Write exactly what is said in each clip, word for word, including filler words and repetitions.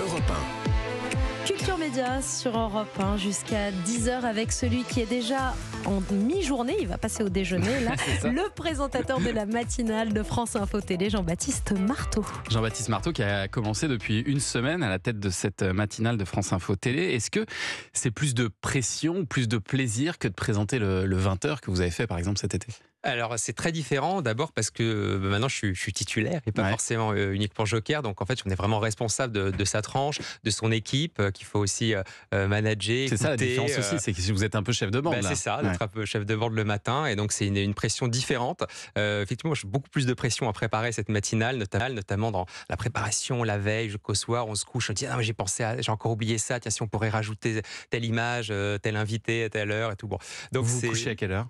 Europe un. Culture Média sur Europe un jusqu'à dix heures avec celui qui est déjà en mi-journée, il va passer au déjeuner là, le présentateur de la matinale de France Info Télé, Jean-Baptiste Marteau. Jean-Baptiste Marteau qui a commencé depuis une semaine à la tête de cette matinale de France Info Télé. Est-ce que c'est plus de pression, plus de plaisir que de présenter le, le vingt heures que vous avez fait par exemple cet été? Alors c'est très différent, d'abord parce que maintenant je suis, je suis titulaire et pas ouais. forcément uniquement joker, donc en fait on est vraiment responsable de, de sa tranche, de son équipe qu'il faut aussi manager. C'est ça la différence aussi, c'est que vous êtes un peu chef de bande. Ben, c'est ça, d'être ouais. un peu chef de bande le matin, et donc c'est une, une pression différente. Euh, effectivement j'ai beaucoup plus de pression à préparer cette matinale, notamment, notamment dans la préparation, la veille, jusqu'au soir, on se couche, on dit ah, j'ai pensé, à, j'ai encore oublié ça, tiens si on pourrait rajouter telle image, tel invité à telle heure et tout. Bon. Donc, vous vous couchez à quelle heure?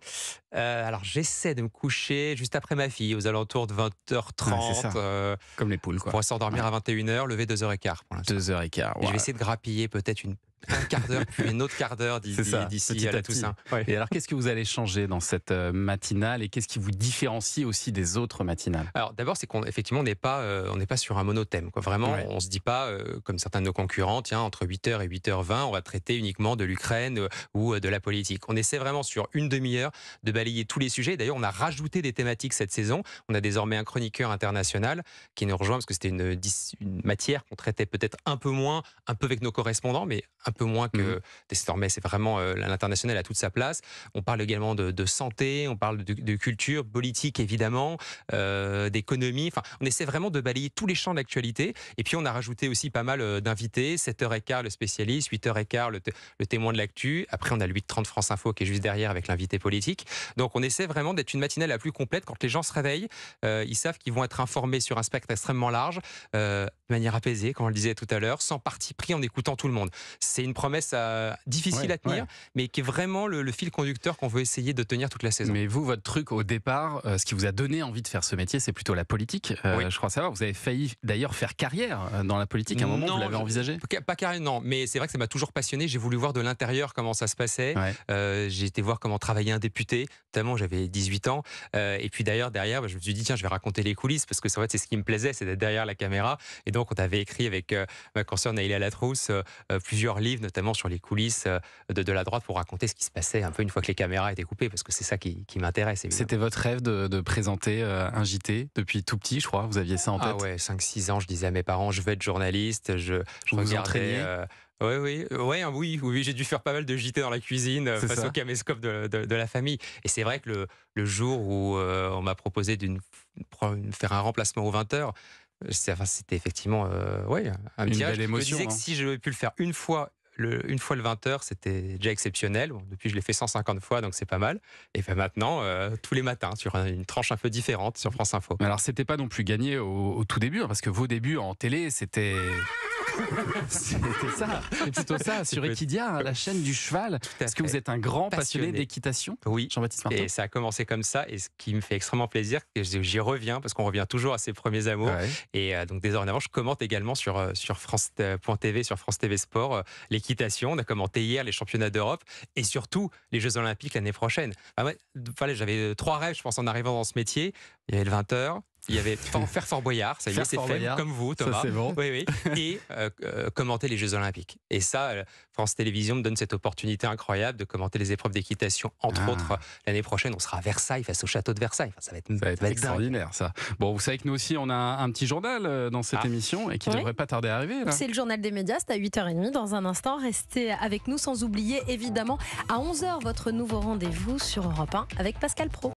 Euh, alors j'essaie de me coucher juste après ma fille, aux alentours de vingt heures trente. Ouais, euh, comme les poules quoi. Pour s'endormir ouais. à vingt et une heures, lever deux heures quinze pour l'instant. deux heures quinze. Wow. Et je vais essayer de grappiller peut-être une un quart d'heure puis un autre quart d'heure d'ici à la Toussaint. Ouais. Et alors qu'est-ce que vous allez changer dans cette matinale et qu'est-ce qui vous différencie aussi des autres matinales? Alors d'abord c'est qu'on effectivement on n'est pas euh, on n'est pas sur un monothème quoi. Vraiment ouais. on se dit pas euh, comme certains de nos concurrents tiens entre huit heures et huit heures vingt on va traiter uniquement de l'Ukraine euh, ou euh, de la politique. On essaie vraiment sur une demi-heure de balayer tous les sujets. D'ailleurs on a rajouté des thématiques cette saison. On a désormais un chroniqueur international qui nous rejoint parce que c'était une, une matière qu'on traitait peut-être un peu moins, un peu avec nos correspondants mais un peu moins que mmh. désormais. C'est vraiment euh, l'international a toute sa place. On parle également de, de santé, on parle de, de culture, politique évidemment, euh, d'économie. Enfin, on essaie vraiment de balayer tous les champs d'actualité. Et puis on a rajouté aussi pas mal euh, d'invités. sept heures quinze le spécialiste, huit heures quinze le, le témoin de l'actu. Après on a le huit heures trente France Info qui est juste derrière avec l'invité politique. Donc on essaie vraiment d'être une matinale la plus complète. Quand les gens se réveillent, euh, ils savent qu'ils vont être informés sur un spectre extrêmement large, euh, de manière apaisée, comme on le disait tout à l'heure, sans parti pris, en écoutant tout le monde. C'est une promesse à... difficile ouais, à tenir, ouais. mais qui est vraiment le, le fil conducteur qu'on veut essayer de tenir toute la saison. Mais vous, votre truc au départ, euh, ce qui vous a donné envie de faire ce métier, c'est plutôt la politique. Euh, oui. Je crois savoir, vous avez failli d'ailleurs faire carrière dans la politique. À un moment, non, vous l'avez envisagé? Pas carrière, non. Mais c'est vrai que ça m'a toujours passionné. J'ai voulu voir de l'intérieur comment ça se passait. Ouais. Euh, j'ai été voir comment travaillait un député. Notamment, j'avais dix-huit ans. Euh, et puis d'ailleurs, derrière, bah, je me suis dit, tiens, je vais raconter les coulisses parce que en fait, c'est ce qui me plaisait, c'est d'être derrière la caméra. Et donc, on avait écrit avec euh, ma consoeur Naïla Latrousse euh, plusieurs livres, notamment sur les coulisses de, de la droite, pour raconter ce qui se passait un peu une fois que les caméras étaient coupées, parce que c'est ça qui, qui m'intéresse. C'était votre rêve de, de présenter euh, un J T depuis tout petit, je crois, vous aviez ça en tête? Ah ouais, cinq six ans, je disais à mes parents, je veux être journaliste, je, je regardais... Euh, ouais, ouais, ouais, oui, oui, oui, j'ai dû faire pas mal de J T dans la cuisine, face ça. au caméscope de, de, de la famille. Et c'est vrai que le, le jour où euh, on m'a proposé de faire un remplacement aux vingt heures, Enfin, c'était effectivement euh, ouais, un une tirage. Belle émotion. Je me disais hein. que si j'avais pu le faire une fois le, une fois le vingt heures, c'était déjà exceptionnel. Bon, depuis, je l'ai fait cent cinquante fois, donc c'est pas mal. Et ben maintenant, euh, tous les matins, sur une tranche un peu différente sur France Info. Mais alors, c'était pas non plus gagné au, au tout début, hein, parce que vos débuts en télé, c'était... C'était ça, c'est plutôt ça, sur Equidia, hein, la chaîne du cheval. Parce que vous êtes un grand passionné, passionné d'équitation. Oui, Jean-Baptiste Marteau. Et ça a commencé comme ça, et ce qui me fait extrêmement plaisir, j'y reviens, parce qu'on revient toujours à ses premiers amours. Ouais. Et euh, donc désormais, je commente également sur, sur France point T V, sur France T V Sport, euh, l'équitation. On a commenté hier les championnats d'Europe, et surtout les Jeux Olympiques l'année prochaine. Enfin, ouais, enfin, j'avais trois rêves, je pense, en arrivant dans ce métier. Il y avait le vingt heures. Il y avait faire Fort Boyard, ça y est, c'est fait, comme vous, Thomas. Ça, bon. Oui, oui. Et euh, euh, commenter les Jeux Olympiques. Et ça, euh, France Télévisions me donne cette opportunité incroyable de commenter les épreuves d'équitation, entre ah. autres. L'année prochaine, on sera à Versailles, face au château de Versailles. Enfin, ça va être, ça va être, va être extraordinaire, dingue. ça. Bon, vous savez que nous aussi, on a un petit journal dans cette ah. émission et qui ne ouais. devrait pas tarder à arriver. C'est le journal des médias, c'est à huit heures trente dans un instant. Restez avec nous, sans oublier, évidemment, à onze heures, votre nouveau rendez-vous sur Europe un avec Pascal Praud.